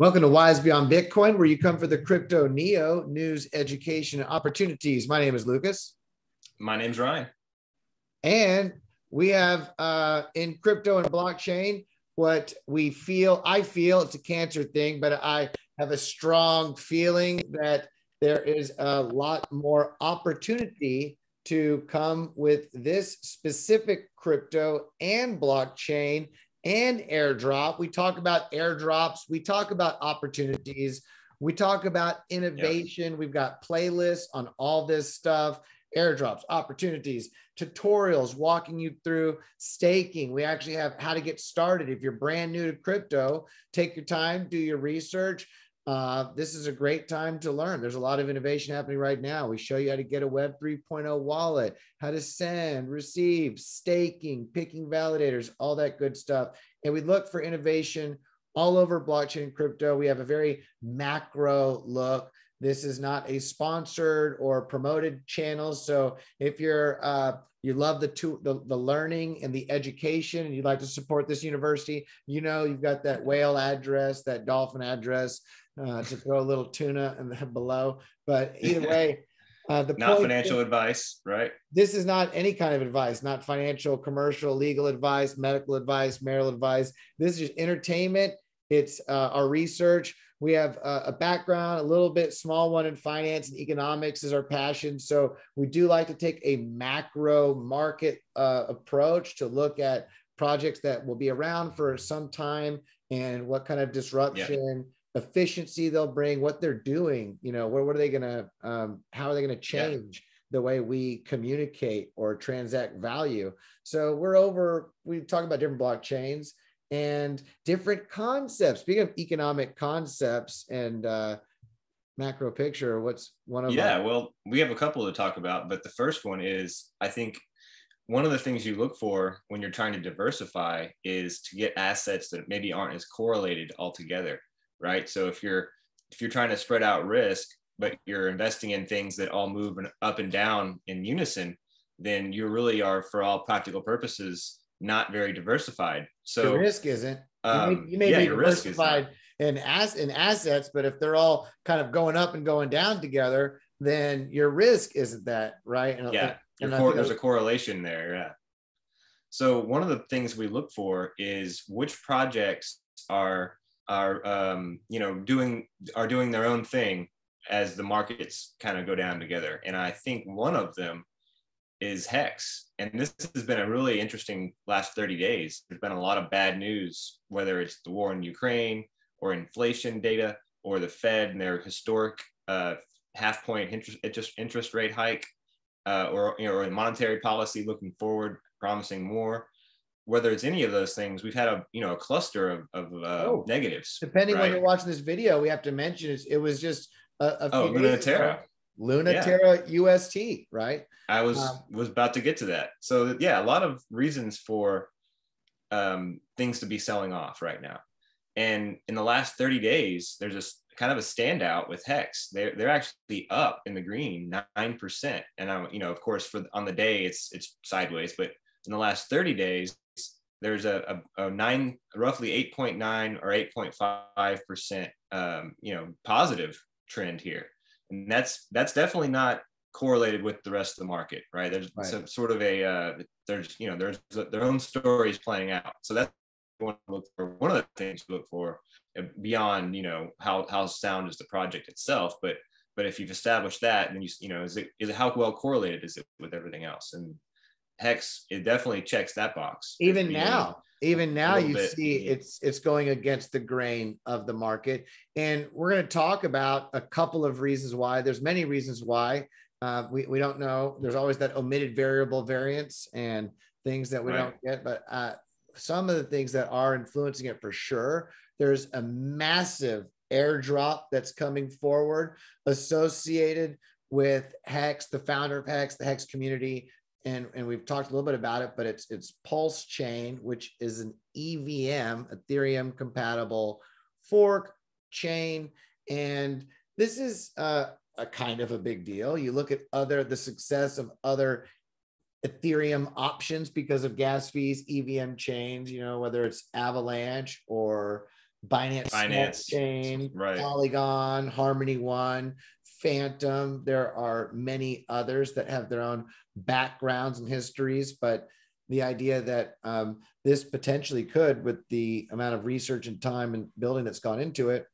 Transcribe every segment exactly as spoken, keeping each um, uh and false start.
Welcome to Wise Beyond Bitcoin, where you come for the Crypto Neo news, education, and opportunities. My name is Lucas. My name's Ryan. And we have uh, in crypto and blockchain what we feel. I feel it's a cancer thing, but I have a strong feeling that there is a lot more opportunity to come with this specific crypto and blockchain and airdrop. We talk about airdrops. We talk about opportunities. We talk about innovation. Yep. We've got playlists on all this stuff. Airdrops, opportunities, tutorials, walking you through staking. We actually have how to get started. If you're brand new to crypto, take your time, do your research. Uh, this is a great time to learn. There's a lot of innovation happening right now. We show you how to get a Web three point oh wallet, how to send, receive, staking, picking validators, all that good stuff. And we look for innovation all over blockchain and crypto. We have a very macro look. This is not a sponsored or promoted channel. So if you're uh, you love the, two, the the learning and the education, and you'd like to support this university, you know you've got that whale address, that dolphin address. Uh, to throw a little tuna in the below, but either way, uh, the not financial is, advice, right? This is not any kind of advice, not financial, commercial, legal advice, medical advice, marital advice. This is just entertainment. It's uh, our research. We have uh, a background, a little bit small one in finance and economics is our passion. So we do like to take a macro market uh, approach to look at projects that will be around for some time and what kind of disruption. Yeah. Efficiency they'll bring, what they're doing, you know, what, what are they going to, um, how are they going to change yeah. the way we communicate or transact value? So we're over, we talk about different blockchains and different concepts. Speaking of economic concepts and uh, macro picture, what's one of them? Yeah, our- well, we have a couple to talk about, but the first one is, I think one of the things you look for when you're trying to diversify is to get assets that maybe aren't as correlated altogether. Right. So if you're if you're trying to spread out risk, but you're investing in things that all move up and down in unison, then you really are, for all practical purposes, not very diversified. So the risk isn't. Um, you may, you may yeah, be diversified in as in assets, but if they're all kind of going up and going down together, then your risk isn't that right. And, yeah, and cor- there's was- a correlation there. Yeah. So one of the things we look for is which projects are. are, um, you know, doing, are doing their own thing as the markets kind of go down together. And I think one of them is HEX. And this has been a really interesting last thirty days. There's been a lot of bad news, whether it's the war in Ukraine or inflation data or the Fed and their historic uh, half point interest, interest rate hike uh, or, you know, or monetary policy looking forward, promising more. Whether it's any of those things, we've had a you know a cluster of, of uh, oh, negatives. Depending right? when you're watching this video, we have to mention it, it was just a, a oh, few Luna days Terra, ago. Luna yeah. Terra U S T, right? I was um, was about to get to that. So yeah, a lot of reasons for um, things to be selling off right now. And in the last thirty days, there's a kind of a standout with HEX. They're they're actually up in the green nine percent. And I you know of course for on the day it's it's sideways, but in the last thirty days. There's a, a, a nine, roughly eight point nine or eight point five percent, um, you know, positive trend here, and that's that's definitely not correlated with the rest of the market, right? There's right. Some sort of a uh, there's you know there's a, their own stories playing out. So that's one to look for. One of the things to look for beyond you know how how sound is the project itself, but but if you've established that, then you you know is it is it how well correlated is it with everything else and. HEX, it definitely checks that box. Even now, even now you bit. see it's it's going against the grain of the market. And we're going to talk about a couple of reasons why. There's many reasons why. Uh, we, we don't know. There's always that omitted variable variance and things that we right. don't get. But uh, some of the things that are influencing it for sure, there's a massive airdrop that's coming forward associated with HEX, the founder of HEX, the HEX community. And, and we've talked a little bit about it, but it's it's PulseChain, which is an E V M, Ethereum compatible fork chain. And this is uh, a kind of a big deal. You look at other the success of other Ethereum options because of gas fees, E V M chains, you know, whether it's Avalanche or Binance, Binance Smart Chain, right. Polygon, Harmony One, Phantom. There are many others that have their own backgrounds and histories, but the idea that um, this potentially could, with the amount of research and time and building that's gone into it,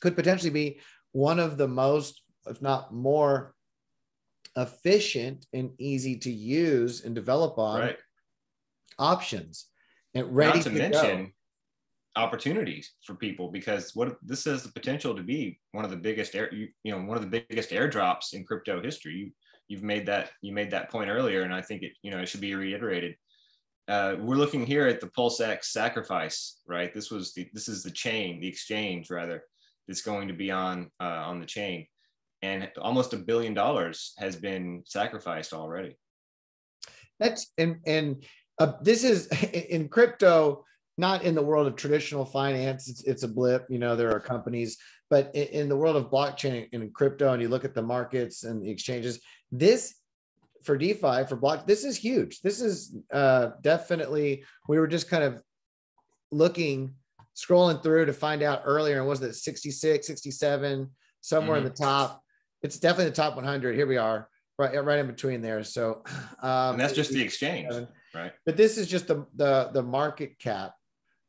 could potentially be one of the most, if not more, efficient and easy to use and develop on right. options. And ready not to, to mention go. opportunities for people, because what this has the potential to be one of the biggest air, you, you know, one of the biggest airdrops in crypto history. You, you've made that, you made that point earlier, and I think it, you know, it should be reiterated. Uh, we're looking here at the PulseX sacrifice, right? This was the, this is the chain, the exchange rather, that's going to be on, uh, on the chain, and almost a billion dollars has been sacrificed already. That's and and. Uh, this is in crypto, not in the world of traditional finance. It's, it's a blip, you know, there are companies, but in, in the world of blockchain and in crypto, and you look at the markets and the exchanges, this for DeFi, for block, this is huge. This is uh, definitely, we were just kind of looking, scrolling through to find out earlier, and was it sixty-six, sixty-seven, somewhere mm-hmm. in the top. It's definitely the top one hundred. Here we are, right, right in between there. So um, and that's just the exchange. Right. But this is just the the, the market cap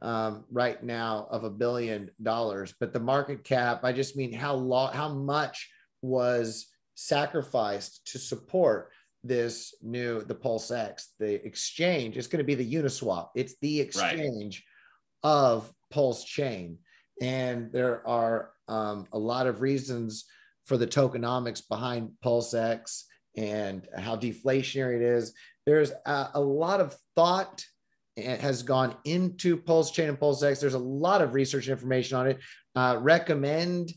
um, right now of a billion dollars. But the market cap, I just mean how lo- how much was sacrificed to support this new, the PulseX, the exchange. It's going to be the Uniswap. It's the exchange right. of PulseChain. And there are um, a lot of reasons for the tokenomics behind PulseX and how deflationary it is. There's a, a lot of thought and has gone into PulseChain and PulseX. There's a lot of research and information on it. Uh, recommend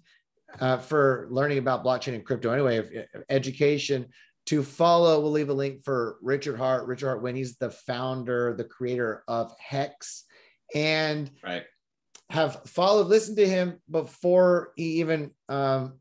uh, for learning about blockchain and crypto anyway, if, if education, to follow. We'll leave a link for Richard Hart. Richard Hart, when he's the founder, the creator of HEX, and right. have followed, listened to him before he even um,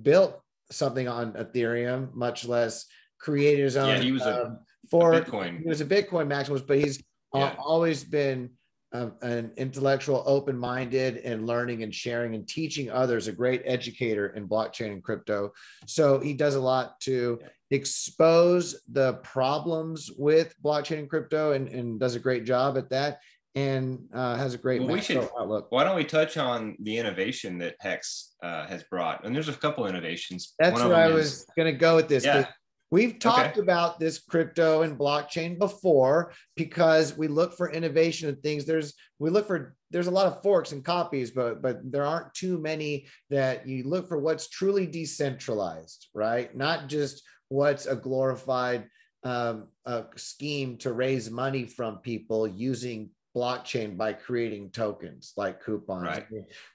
built something on Ethereum, much less created his own. Yeah, he was a- um, For Bitcoin. He was a Bitcoin maximalist, but he's yeah. always been um, an intellectual, open-minded, and learning and sharing and teaching others, a great educator in blockchain and crypto. So he does a lot to yeah. expose the problems with blockchain and crypto, and, and does a great job at that, and uh, has a great well, we should, outlook. Why don't we touch on the innovation that HEX uh, has brought? And there's a couple innovations. That's One where I was is, gonna go with this. Yeah. We've talked okay. about this crypto and blockchain before, because we look for innovation and things. There's we look for there's a lot of forks and copies, but but there aren't too many that you look for what's truly decentralized, right? Not just what's a glorified um, a scheme to raise money from people using blockchain by creating tokens like coupons. Right.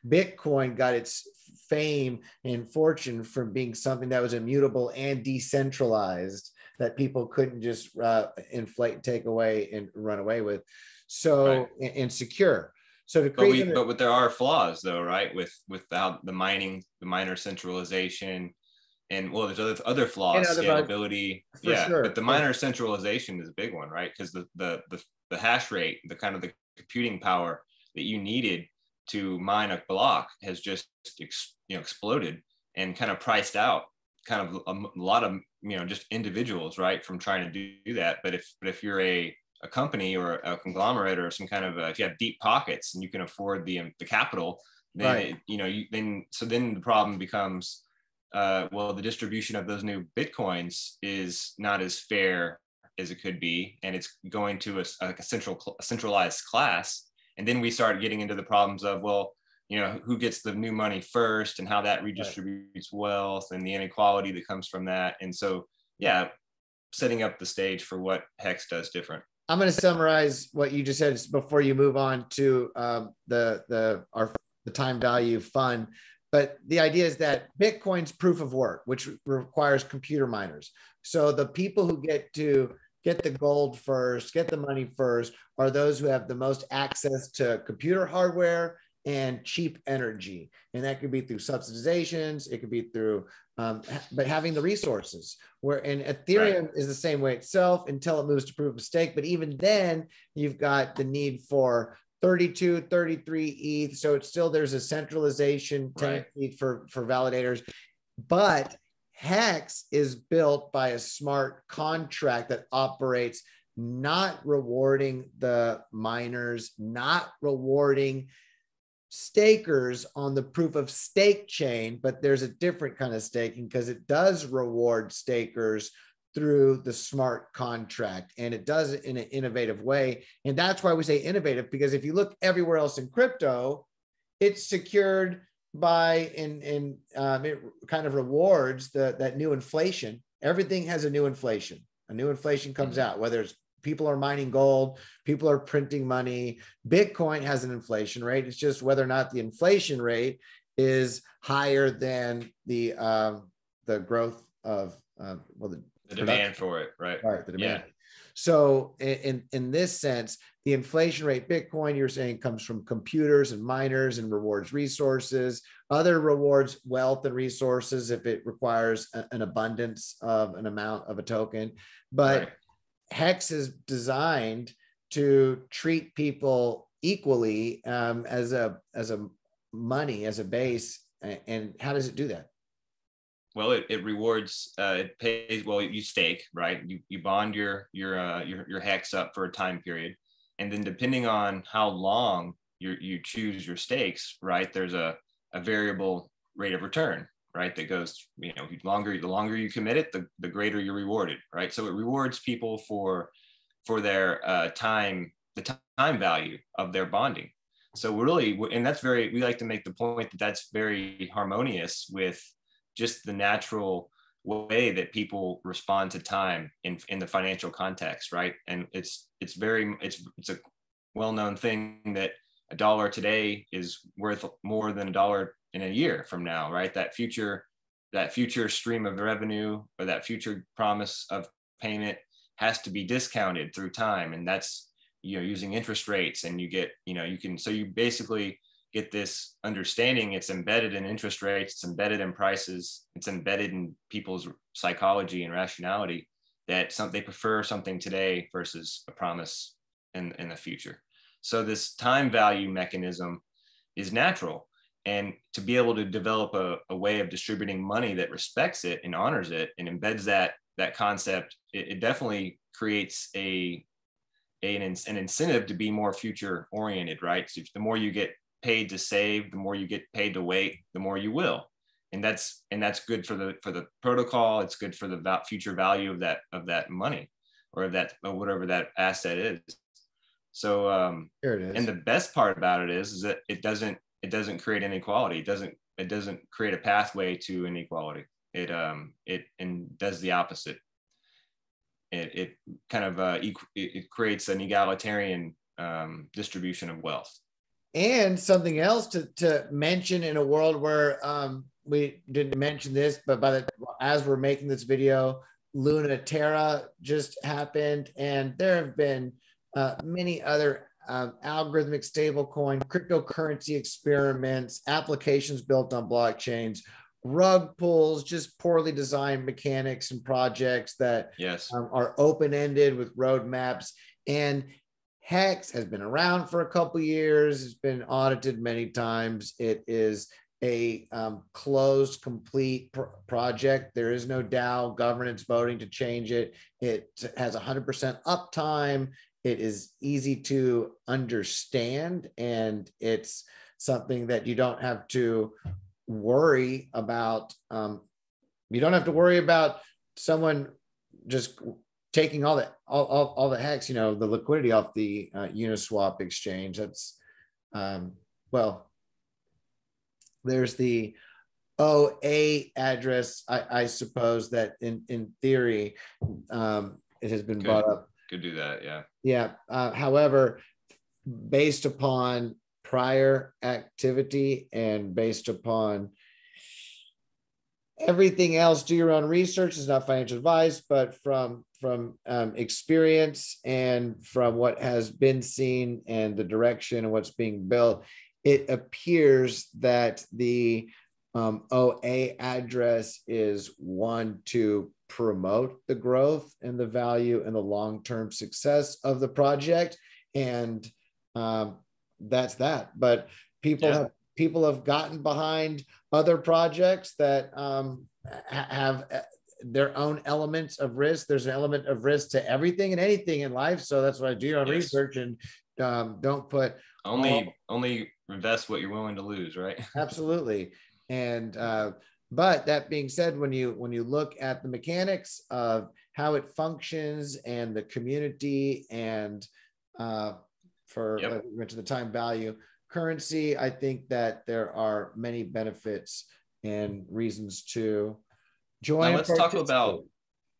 Bitcoin got its fame and fortune from being something that was immutable and decentralized, that people couldn't just uh, inflate, take away, and run away with. So right. and secure. So to create, but, we, a, but there are flaws though, right? With without the mining, the miner centralization, and well, there's other other flaws, other scalability. Bugs, yeah, sure. But the miner centralization is a big one, right? Because the the the the hash rate, the kind of the computing power that you needed to mine a block has just ex, you know, exploded and kind of priced out kind of a, a lot of, you know, just individuals, right, from trying to do, do that. But if but if you're a, a company or a conglomerate or some kind of, a, if you have deep pockets and you can afford the, the capital, then, right. it, you know, you, then, so then the problem becomes, uh, well, the distribution of those new Bitcoins is not as fair as it could be, and it's going to a, a central a centralized class, and then we start getting into the problems of, well, you know, who gets the new money first, and how that redistributes wealth, and the inequality that comes from that. And so, yeah, setting up the stage for what HEX does different. I'm going to summarize what you just said before you move on to um, the the our the time value fund. But the idea is that Bitcoin's proof of work, which requires computer miners. So the people who get to get the gold first, get the money first, are those who have the most access to computer hardware and cheap energy. And that could be through subsidizations, it could be through, um, but having the resources. Where and Ethereum right. is the same way itself until it moves to proof of stake. But even then, you've got the need for thirty-two, thirty-three E T H. So it's still, there's a centralization right. for, for validators, but HEX is built by a smart contract that operates, not rewarding the miners, not rewarding stakers on the proof of stake chain, but there's a different kind of staking because it does reward stakers through the smart contract, and it does it in an innovative way. And that's why we say innovative, because if you look everywhere else in crypto, it's secured by and, and um, it kind of rewards the, that new inflation. Everything has a new inflation. A new inflation comes mm-hmm. out, whether it's people are mining gold, people are printing money. Bitcoin has an inflation rate. It's just whether or not the inflation rate is higher than the um, the growth of uh, well the, the demand for it, right? Right, the demand. Yeah. So in in this sense, the inflation rate Bitcoin, you're saying, comes from computers and miners and rewards resources. Other rewards wealth and resources if it requires a, an abundance of an amount of a token. But right. HEX is designed to treat people equally um, as a as a money, as a base. And how does it do that? Well, it, it rewards, uh, it pays, well, you stake, right? You, you bond your your, uh, your your HEX up for a time period. And then depending on how long you you choose your stakes, right, there's a, a variable rate of return, right, that goes, you know, longer, the longer you commit it, the, the greater you're rewarded, right? So it rewards people for for their uh, time, the time value of their bonding. So we're really, and that's very, we like to make the point that that's very harmonious with just the natural way that people respond to time in, in the financial context, right? And it's it's very, it's it's a well-known thing that a dollar today is worth more than a dollar in a year from now, right? That future, that future stream of revenue or that future promise of payment has to be discounted through time. And that's, you know, using interest rates, and you get, you know, you can, so you basically get this understanding. It's embedded in interest rates, it's embedded in prices, it's embedded in people's psychology and rationality, that some, they prefer something today versus a promise in, in the future. So this time value mechanism is natural. And to be able to develop a, a way of distributing money that respects it and honors it and embeds that, that concept, it, it definitely creates a, a an, an incentive to be more future oriented, right? So the more you get paid to save, the more you get paid to wait, the more you will. And that's, and that's good for the, for the protocol. It's good for the future value of that, of that money or of that, or whatever that asset is. So, um, here it is. And the best part about it is, is that it doesn't, it doesn't create inequality. It doesn't, it doesn't create a pathway to inequality. It, um, it, and does the opposite. It, it kind of, uh, it, it creates an egalitarian, um, distribution of wealth. And something else to, to mention in a world where um, we didn't mention this, but by the, as we're making this video, Luna Terra just happened, and there have been uh, many other um, algorithmic stablecoin, cryptocurrency experiments, applications built on blockchains, rug pulls, just poorly designed mechanics and projects that yes. um, are open-ended with roadmaps. And HEX has been around for a couple of years. It's been audited many times. It is a um, closed, complete pr project. There is no DAO governance voting to change it. It has one hundred percent uptime. It is easy to understand, and it's something that you don't have to worry about. Um, you don't have to worry about someone just taking all the all, all, all the HEX, you know, the liquidity off the uh, Uniswap exchange. That's um, well, there's the O A address, I, I suppose, that in in theory um, it has been could, brought up. Could do that, yeah. Yeah. Uh, however, based upon prior activity and based upon everything else, do your own research. It's not financial advice, but from from um, experience and from what has been seen and the direction and what's being built, it appears that the um, O A address is one to promote the growth and the value and the long-term success of the project. And um, that's that. But people yeah. have people have gotten behind other projects that um, have their own elements of risk. There's an element of risk to everything and anything in life. So that's why I do your own yes. research and um, don't put only all, only invest what you're willing to lose, right? Absolutely. And uh, but that being said, when you when you look at the mechanics of how it functions and the community and uh, for yep. like we mentioned the time value currency, I think that there are many benefits and reasons to join. Now let's talk about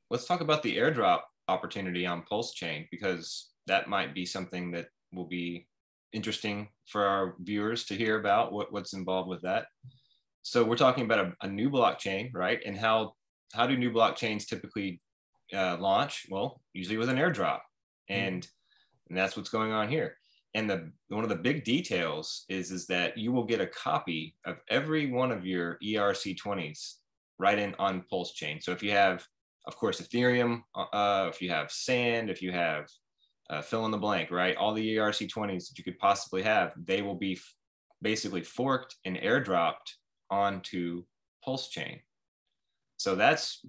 let's talk about the airdrop opportunity on PulseChain, because that might be something that will be interesting for our viewers to hear about what, what's involved with that. So we're talking about a, a new blockchain, right? And how how do new blockchains typically uh, launch? Well, usually with an airdrop, and mm-hmm. and that's what's going on here. And the one of the big details is, is that you will get a copy of every one of your E R C twenties right in on PulseChain. So if you have, of course, Ethereum, uh, if you have Sand, if you have uh, fill in the blank, right? All the E R C twenties that you could possibly have, they will be basically forked and airdropped onto PulseChain. So that's,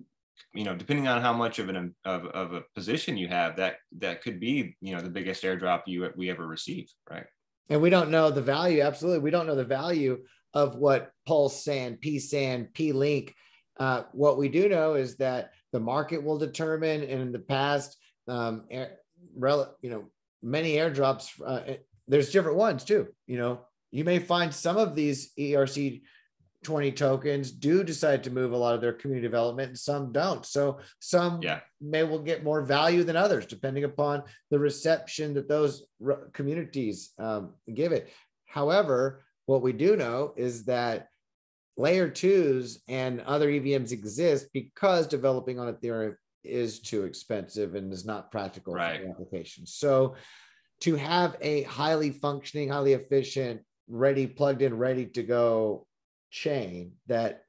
you know, depending on how much of an of, of a position you have, that that could be, you know, the biggest airdrop you we ever receive, right? And we don't know the value. Absolutely, we don't know the value of what PulseSand, P SAND, P-Link. Uh, what we do know is that the market will determine. And in the past, um, air, rel, you know, many airdrops. Uh, there's different ones too. You know, you may find some of these E R C twenty tokens do decide to move a lot of their community development and some don't. So some yeah. may will get more value than others, depending upon the reception that those communities um, give it. However, what we do know is that layer twos and other E V Ms exist because developing on Ethereum is too expensive and is not practical right. for the application. So to have a highly functioning, highly efficient, ready, plugged in, ready to go chain that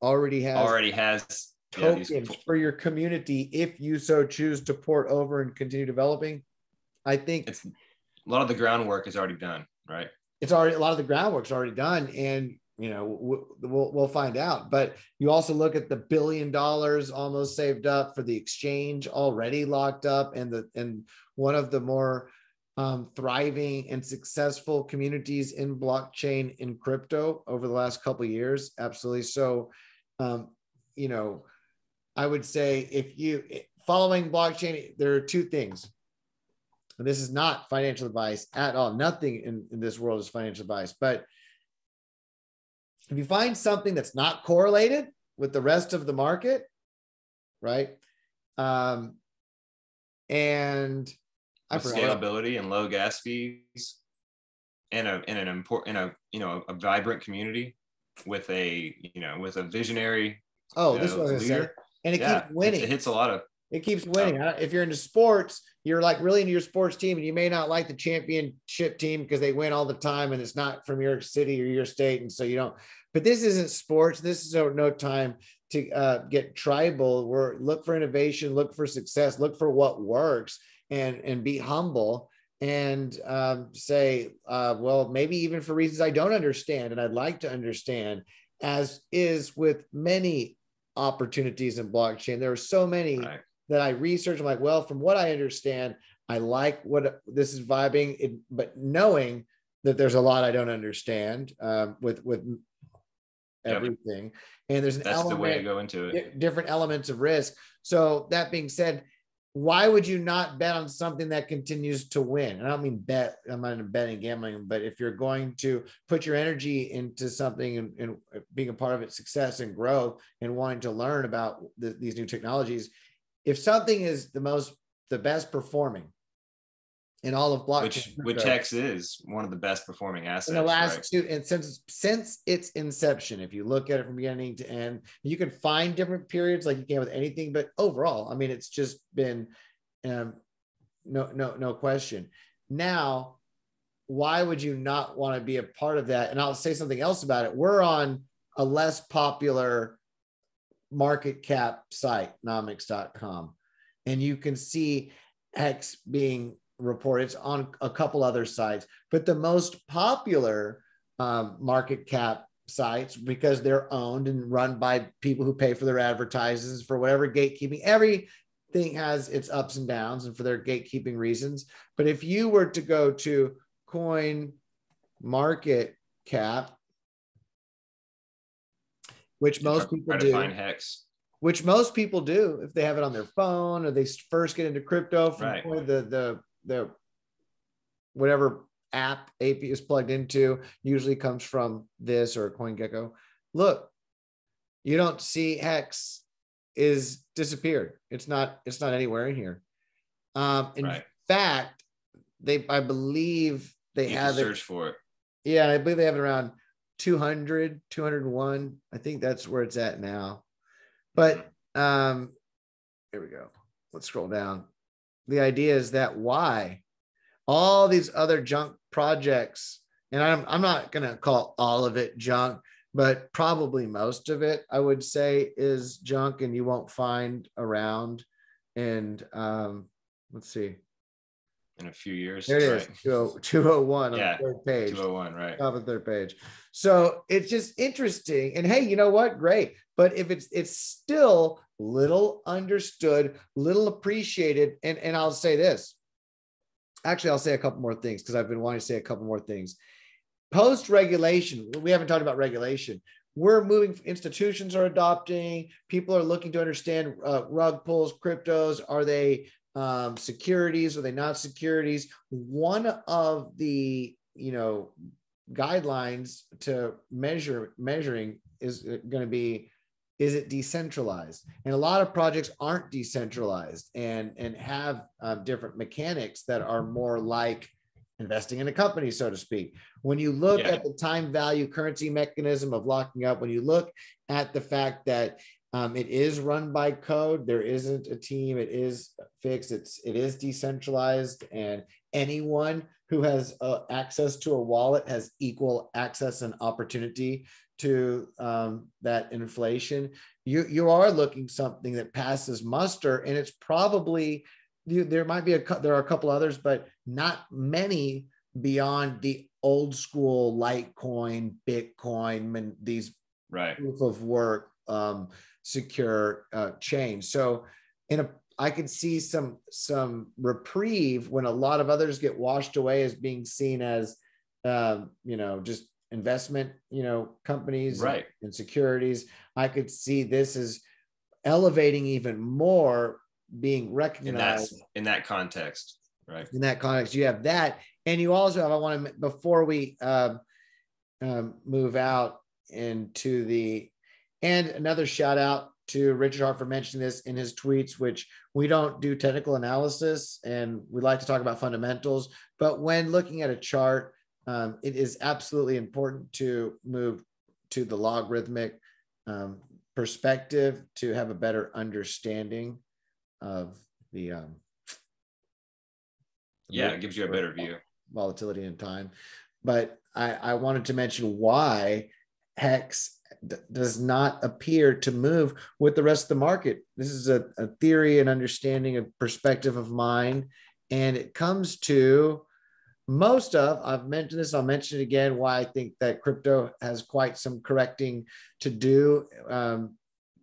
already has already has tokens yeah, these... for your community if you so choose to port over and continue developing, I think it's, a lot of the groundwork is already done, right? It's already a lot of the groundwork's already done, and you know we'll we'll find out. But you also look at the billion dollars almost saved up for the exchange already locked up, and the and one of the more Um, thriving and successful communities in blockchain in crypto over the last couple of years. Absolutely. So, um, you know, I would say if you following blockchain, there are two things. And this is not financial advice at all. Nothing in, in this world is financial advice. But if you find something that's not correlated with the rest of the market, right? Um, and scalability and low gas fees, and a in an important in a you know a vibrant community with a you know with a visionary. Oh, this was gonna say, and it yeah, keeps winning. It hits a lot of. It keeps winning. Um, if you're into sports, you're like really into your sports team, and you may not like the championship team because they win all the time, and it's not from your city or your state, and so you don't. But this isn't sports. This is no, no time to uh, get tribal. We're look for innovation, look for success, look for what works. And, and be humble and um, say, uh, well, maybe even for reasons I don't understand and I'd like to understand, as is with many opportunities in blockchain. There are so many right. that I research. I'm like, well, from what I understand, I like what this is vibing, it, but knowing that there's a lot I don't understand um, with, with everything. Yep. And there's an That's element, the way I go into it. Different elements of risk. So that being said, why would you not bet on something that continues to win? And I don't mean bet, I'm not betting gambling, but if you're going to put your energy into something and, and being a part of its success and growth and wanting to learn about the, these new technologies, if something is the most, the best performing in all of blockchain, which, which HEX is one of the best performing assets in the last right? two, and since since its inception, if you look at it from beginning to end, you can find different periods like you can with anything, but overall, I mean, it's just been um, no no no question. Now, why would you not want to be a part of that? And I'll say something else about it. We're on a less popular market cap site, nomics dot com, and you can see HEX being report. It's on a couple other sites, but the most popular um, market cap sites, because they're owned and run by people who pay for their advertisements, for whatever gatekeeping, everything has its ups and downs and for their gatekeeping reasons. But if you were to go to CoinMarketCap, which most people do, find HEX. which most people do if they have it on their phone or they first get into crypto from right. the, the, the whatever app A P I is plugged into, usually comes from this or CoinGecko. Look, you don't see HEX is disappeared. It's not, it's not anywhere in here. Um, in right. fact, they, I believe they you have it. Search for it. Yeah. I believe they have it around two hundred, two oh one. I think that's where it's at now, but um, here we go. Let's scroll down. The idea is that why all these other junk projects, and I'm, I'm not going to call all of it junk, but probably most of it, I would say, is junk and you won't find around. And um, let's see. In a few years. There it is, right. two oh one on yeah, the third page. two oh one, right. Top of the third page. So it's just interesting. And hey, you know what? Great. But if it's it's still little understood, little appreciated, and, and I'll say this. Actually, I'll say a couple more things because I've been wanting to say a couple more things. Post-regulation, we haven't talked about regulation. We're moving, institutions are adopting, people are looking to understand uh, rug pulls, cryptos, are they um, securities, are they not securities? One of the, you know, guidelines to measure measuring is going to be, is it decentralized? And a lot of projects aren't decentralized and, and have um, different mechanics that are more like investing in a company, so to speak. When you look yeah. at the time value currency mechanism of locking up, when you look at the fact that um, it is run by code, there isn't a team, it is fixed, it's, it is decentralized, and anyone who has uh, access to a wallet has equal access and opportunity to um, that inflation, you, you are looking something that passes muster, and it's probably, you, there might be a, there are a couple others, but not many beyond the old school Litecoin, Bitcoin, and these right. proof of work um, secure uh, chains. So in a, I could see some, some reprieve when a lot of others get washed away as being seen as, um, you know, just investment, you know, companies right. and securities. I could see this as elevating even more, being recognized in that, in that context, right? In that context, you have that. And you also have, I want to, before we um, um, move out into the, and another shout out to Richard Hart for mentioning this in his tweets, which we don't do technical analysis and we like to talk about fundamentals, but when looking at a chart, Um, it is absolutely important to move to the logarithmic um, perspective to have a better understanding of the. Um, the yeah, it gives you a better view. Volatility in time. But I, I wanted to mention why HEX d- does not appear to move with the rest of the market. This is a, a theory and understanding of perspective of mine, and it comes to most of, I've mentioned this, I'll mention it again, why I think that crypto has quite some correcting to do, um,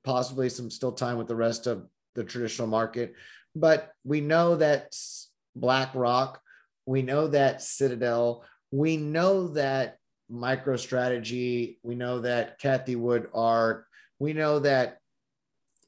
possibly some still time with the rest of the traditional market. But we know that BlackRock, we know that Citadel, we know that MicroStrategy, we know that Cathie Wood are, we know that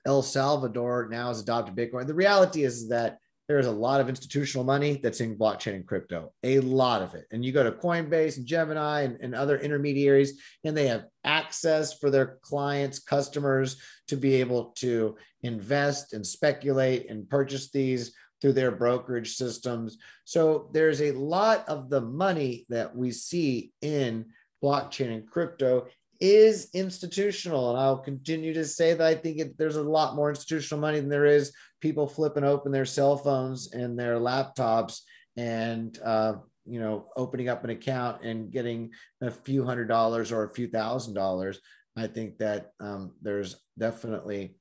El Salvador now has adopted Bitcoin. The reality is that there's a lot of institutional money that's in blockchain and crypto, a lot of it. And you go to Coinbase and Gemini and, and other intermediaries, and they have access for their clients, customers to be able to invest and speculate and purchase these through their brokerage systems. So there's a lot of the money that we see in blockchain and crypto is institutional. And I'll continue to say that I think it, there's a lot more institutional money than there is people flipping open their cell phones and their laptops and, uh, you know, opening up an account and getting a few hundred dollars or a few thousand dollars. I think that um, there's definitely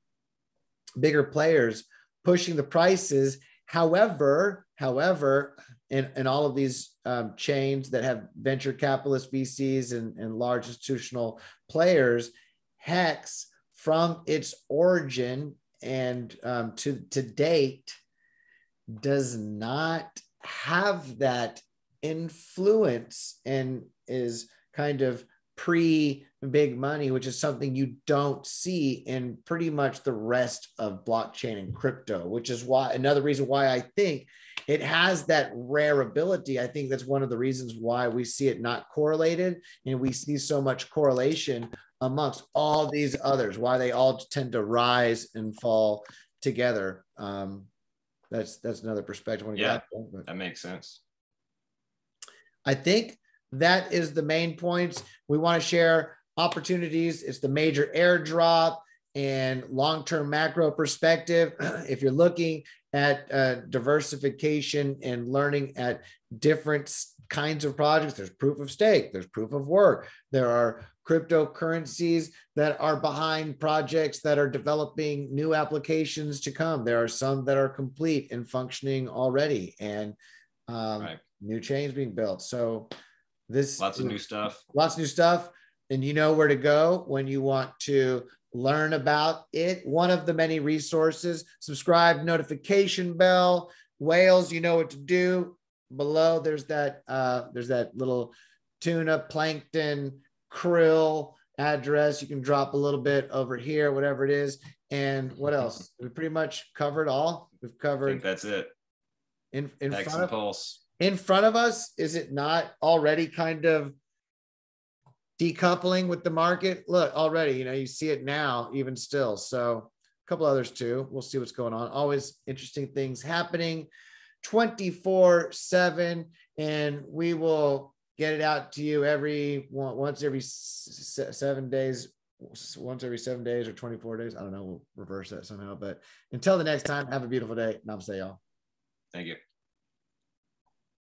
bigger players pushing the prices. However, however, in, in all of these um, chains that have venture capitalist V Cs and, and large institutional players, HEX from its origin and um, to, to date does not have that influence and is kind of pre-big money, which is something you don't see in pretty much the rest of blockchain and crypto, which is why another reason why I think it has that rare ability. I think that's one of the reasons why we see it not correlated, and we see so much correlation amongst all these others, why they all tend to rise and fall together. Um, that's that's another perspective. I yeah, that, that makes sense. I think that is the main points. We want to share opportunities. It's the major airdrop and long-term macro perspective. If you're looking at uh, diversification and learning at different kinds of projects, there's proof of stake, there's proof of work. There are cryptocurrencies that are behind projects that are developing new applications to come. There are some that are complete and functioning already, and um, right. new chains being built. So this lots of new stuff, lots of new stuff. And you know where to go when you want to learn about it. One of the many resources, subscribe, notification bell, whales, you know what to do. Below there's that, uh, there's that little tuna, plankton, krill address. You can drop a little bit over here, whatever it is. And what else? We pretty much covered all. We've covered. I think that's it. In, in Hex front of Pulse. In front of us, is it not already kind of decoupling with the market? Look, already, you know, you see it now, even still. So a couple others too. We'll see what's going on. Always interesting things happening twenty-four seven. And we will get it out to you every once every seven days, once every seven days or twenty-four days. I don't know. We'll reverse that somehow. But until the next time, have a beautiful day. Namaste, y'all. Thank you.